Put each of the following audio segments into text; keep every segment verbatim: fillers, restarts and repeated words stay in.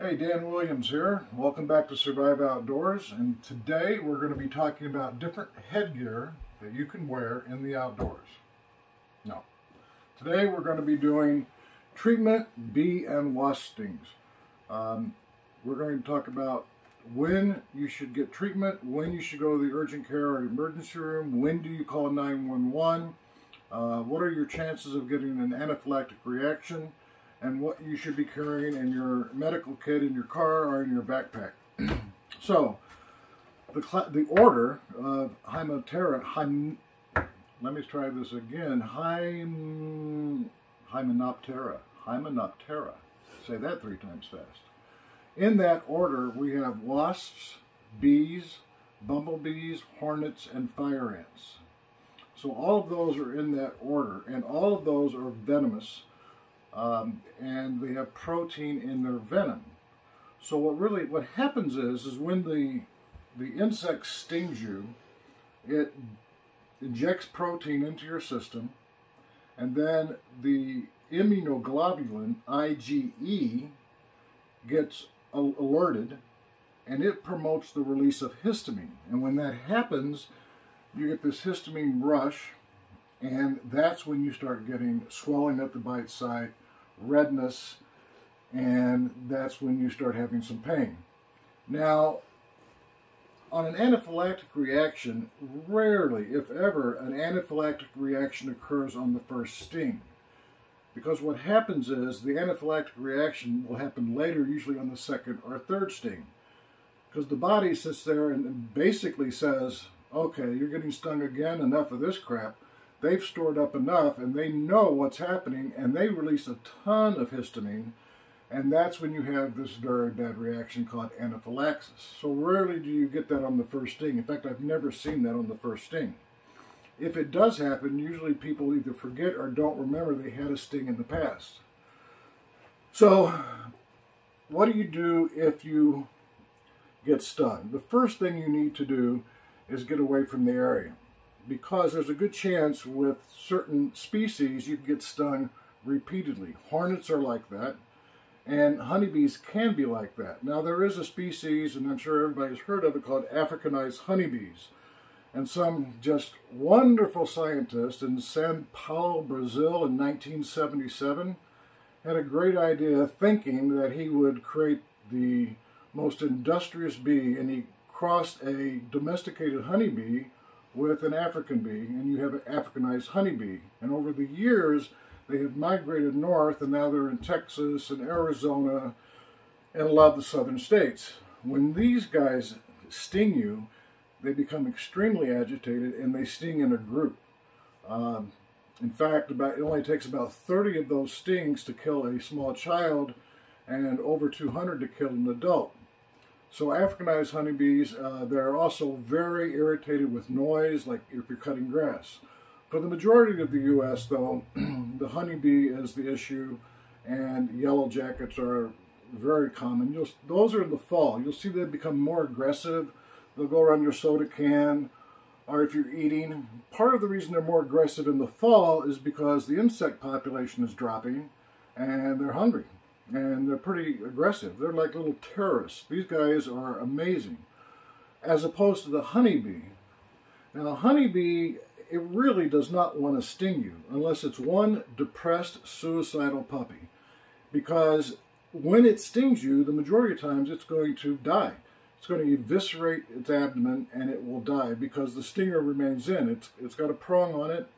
Hey, Dan Williams here. Welcome back to Survive Outdoors, and today we're going to be talking about different headgear that you can wear in the outdoors. No. Today we're going to be doing treatment bee and wasp stings. Um, we're going to talk about when you should get treatment, when you should go to the urgent care or emergency room, when do you call nine one one, uh, what are your chances of getting an anaphylactic reaction, and what you should be carrying in your medical kit in your car or in your backpack. So, the, the order of Hymenoptera, hym, let me try this again, hym, Hymenoptera, Hymenoptera, say that three times fast. In that order, we have wasps, bees, bumblebees, hornets, and fire ants. So all of those are in that order, and all of those are venomous. Um, and they have protein in their venom. So what really what happens is is when the the insect stings you, it injects protein into your system, and then the immunoglobulin I G E gets alerted, and it promotes the release of histamine. And when that happens, you get this histamine rush. And that's when you start getting swelling at the bite site, redness, and that's when you start having some pain. Now, on an anaphylactic reaction, rarely, if ever, an anaphylactic reaction occurs on the first sting. Because what happens is the anaphylactic reaction will happen later, usually on the second or third sting. Because the body sits there and basically says, okay, you're getting stung again, enough of this crap. They've stored up enough, and they know what's happening, and they release a ton of histamine, and that's when you have this very bad reaction called anaphylaxis. So rarely do you get that on the first sting. In fact, I've never seen that on the first sting. If it does happen, usually people either forget or don't remember they had a sting in the past. So what do you do if you get stung? The first thing you need to do is get away from the area, because there's a good chance with certain species you can get stung repeatedly. Hornets are like that, and honeybees can be like that. Now, there is a species, and I'm sure everybody's heard of it, called Africanized honeybees. And some just wonderful scientist in São Paulo, Brazil in nineteen seventy-seven had a great idea, thinking that he would create the most industrious bee, and he crossed a domesticated honeybee with an African bee, and you have an Africanized honeybee. And over the years, they have migrated north, and now they're in Texas and Arizona and a lot of the southern states. When these guys sting you, they become extremely agitated, and they sting in a group. Um, in fact, about, it only takes about thirty of those stings to kill a small child, and over two hundred to kill an adult. So Africanized honeybees, uh, they're also very irritated with noise, like if you're cutting grass. For the majority of the U S, though, the honeybee is the issue, and yellow jackets are very common. You'll, those are in the fall. You'll see they become more aggressive. They'll go around your soda can, or if you're eating. Part of the reason they're more aggressive in the fall is because the insect population is dropping, and they're hungry. And they're pretty aggressive. They're like little terrorists. These guys are amazing. As opposed to the honeybee. Now, a honeybee, it really does not want to sting you unless it's one depressed, suicidal puppy. Because when it stings you, the majority of times it's going to die. It's going to eviscerate its abdomen, and it will die because the stinger remains in. It's, it's got a prong on it,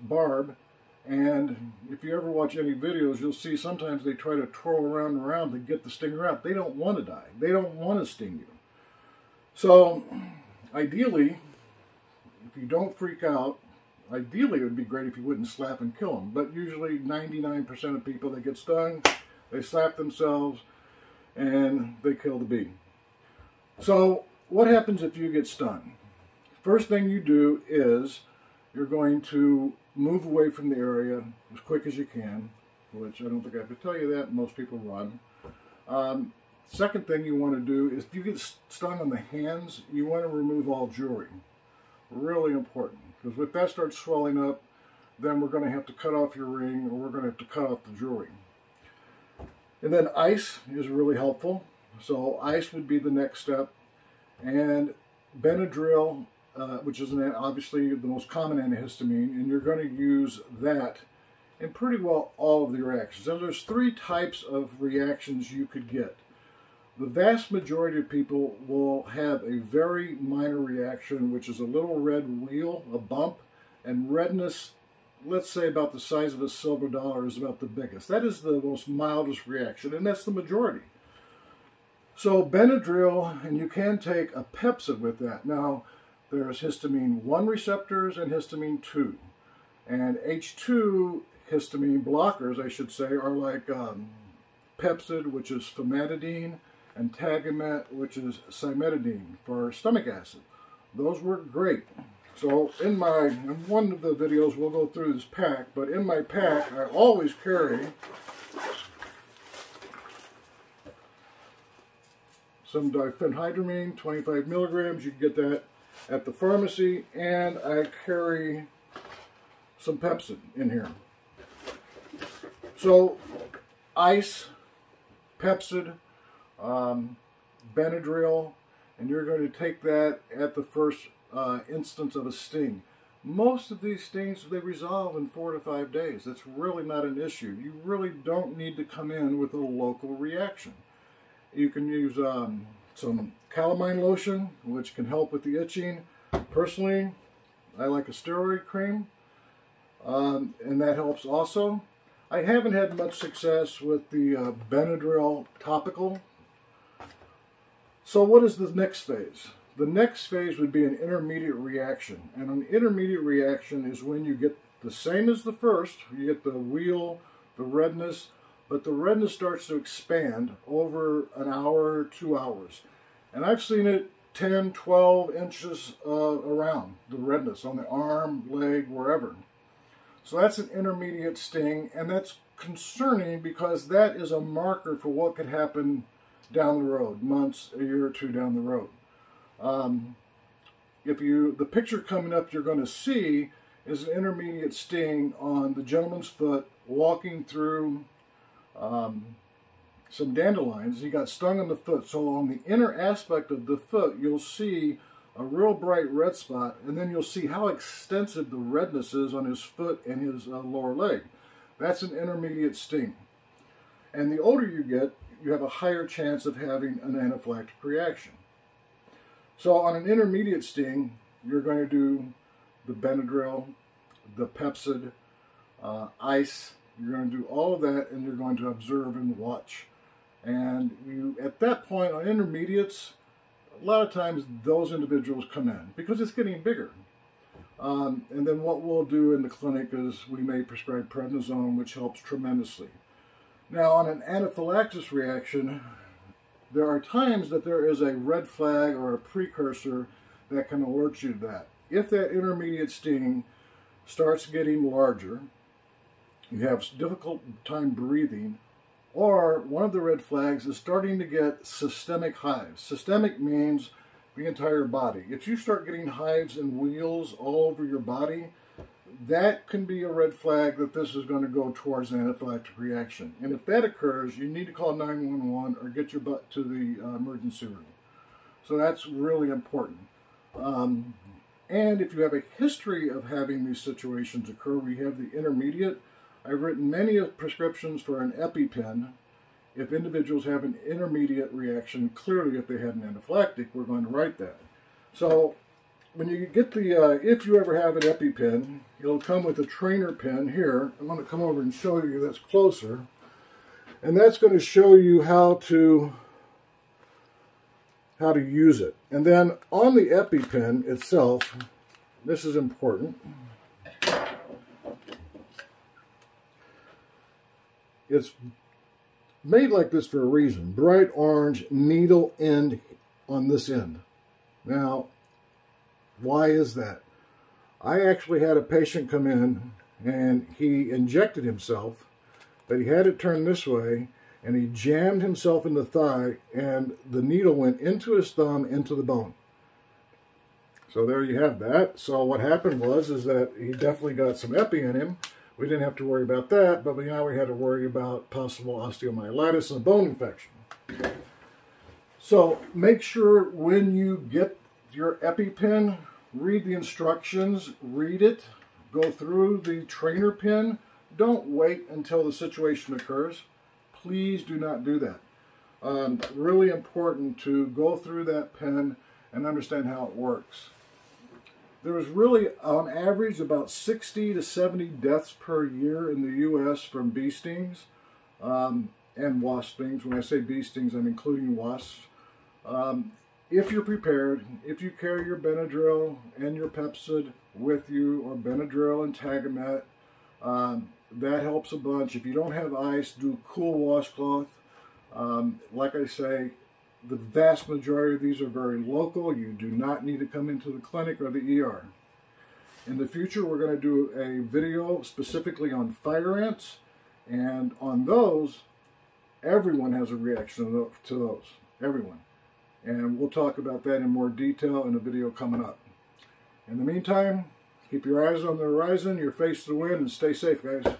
barb. And if you ever watch any videos, you'll see sometimes they try to twirl around and around to get the stinger out. They don't want to die. They don't want to sting you. So, ideally, if you don't freak out, ideally it would be great if you wouldn't slap and kill them. But usually ninety-nine percent of people that get stung, they slap themselves and they kill the bee. So, what happens if you get stung? First thing you do is you're going to move away from the area as quick as you can, which I don't think I have to tell you that. Most people run. Um, second thing you want to do is if you get stung on the hands, you want to remove all jewelry. Really important, because if that starts swelling up, then we're going to have to cut off your ring, or we're going to have to cut off the jewelry. And then ice is really helpful. So ice would be the next step. And Benadryl, uh, which is an, obviously the most common antihistamine, and you're going to use that in pretty well all of the reactions. And there's three types of reactions you could get. The vast majority of people will have a very minor reaction, which is a little red wheal, a bump, and redness, let's say about the size of a silver dollar, is about the biggest. That is the most mildest reaction, and that's the majority. So Benadryl, and you can take a Pepcid with that. Now, there's histamine one receptors and histamine two. And H two histamine blockers, I should say, are like um, Pepcid, which is famotidine, and Tagamet, which is cimetidine for stomach acid. Those work great. So in my, in one of the videos we'll go through this pack, but in my pack I always carry some diphenhydramine, twenty-five milligrams. You can get that at the pharmacy. And I carry some Pepcid in here. So ice, Pepcid, um, Benadryl, and you're going to take that at the first uh, instance of a sting. Most of these stings, they resolve in four to five days. That's really not an issue. You really don't need to come in with a local reaction. You can use um, some Calamine lotion, which can help with the itching. Personally, I like a steroid cream, um, and that helps also. I haven't had much success with the uh, Benadryl topical. So what is the next phase? The next phase would be an intermediate reaction. And an intermediate reaction is when you get the same as the first. You get the wheal, the redness, but the redness starts to expand over an hour, two hours. And I've seen it ten, twelve inches uh, around, the redness on the arm, leg, wherever. So that's an intermediate sting, and that's concerning because that is a marker for what could happen down the road, months, a year or two down the road. Um, if you, the picture coming up you're going to see is an intermediate sting on the gentleman's foot walking through um, some dandelions. He got stung on the foot, so on the inner aspect of the foot you'll see a real bright red spot, and then you'll see how extensive the redness is on his foot and his uh, lower leg. That's an intermediate sting. And the older you get, you have a higher chance of having an anaphylactic reaction. So on an intermediate sting, you're going to do the Benadryl, the Pepcid, uh, ice. You're going to do all of that, and you're going to observe and watch. And you, at that point, on intermediates, a lot of times those individuals come in because it's getting bigger. Um, and then what we'll do in the clinic is we may prescribe prednisone, which helps tremendously. Now, on an anaphylaxis reaction, there are times that there is a red flag or a precursor that can alert you to that. If that intermediate sting starts getting larger, you have difficult time breathing, or one of the red flags is starting to get systemic hives. Systemic means the entire body. If you start getting hives and wheals all over your body, that can be a red flag that this is going to go towards an anaphylactic reaction. And if that occurs, you need to call nine one one or get your butt to the uh, emergency room. So that's really important. Um, and if you have a history of having these situations occur, we have the intermediate. I've written many prescriptions for an EpiPen. If individuals have an intermediate reaction, clearly if they had an anaphylactic, we're going to write that. So when you get the, uh, if you ever have an EpiPen, it'll come with a trainer pen here. I'm going to come over and show you that's closer. And that's going to show you how to, how to use it. And then on the EpiPen itself, this is important. It's made like this for a reason. Bright orange needle end on this end. Now, why is that? I actually had a patient come in and he injected himself, but he had it turned this way and he jammed himself in the thigh and the needle went into his thumb, into the bone. So there you have that. So what happened was is that he definitely got some epi in him, We didn't have to worry about that, but now we had to worry about possible osteomyelitis and a bone infection. So make sure when you get your EpiPen, read the instructions, read it, go through the trainer pen. Don't wait until the situation occurs. Please do not do that. Um, really important to go through that pen and understand how it works. There was really, on average, about sixty to seventy deaths per year in the U S from bee stings um, and wasp stings. When I say bee stings, I'm including wasps. Um, if you're prepared, if you carry your Benadryl and your Pepcid with you, or Benadryl and Tagamet, um, that helps a bunch. If you don't have ice, do cool washcloth. Um, like I say, the vast majority of these are very local. You do not need to come into the clinic or the E R. In the future, we're going to do a video specifically on fire ants, and on those, everyone has a reaction to those. Everyone. And we'll talk about that in more detail in a video coming up. In the meantime, keep your eyes on the horizon, your face to the wind, and stay safe, guys.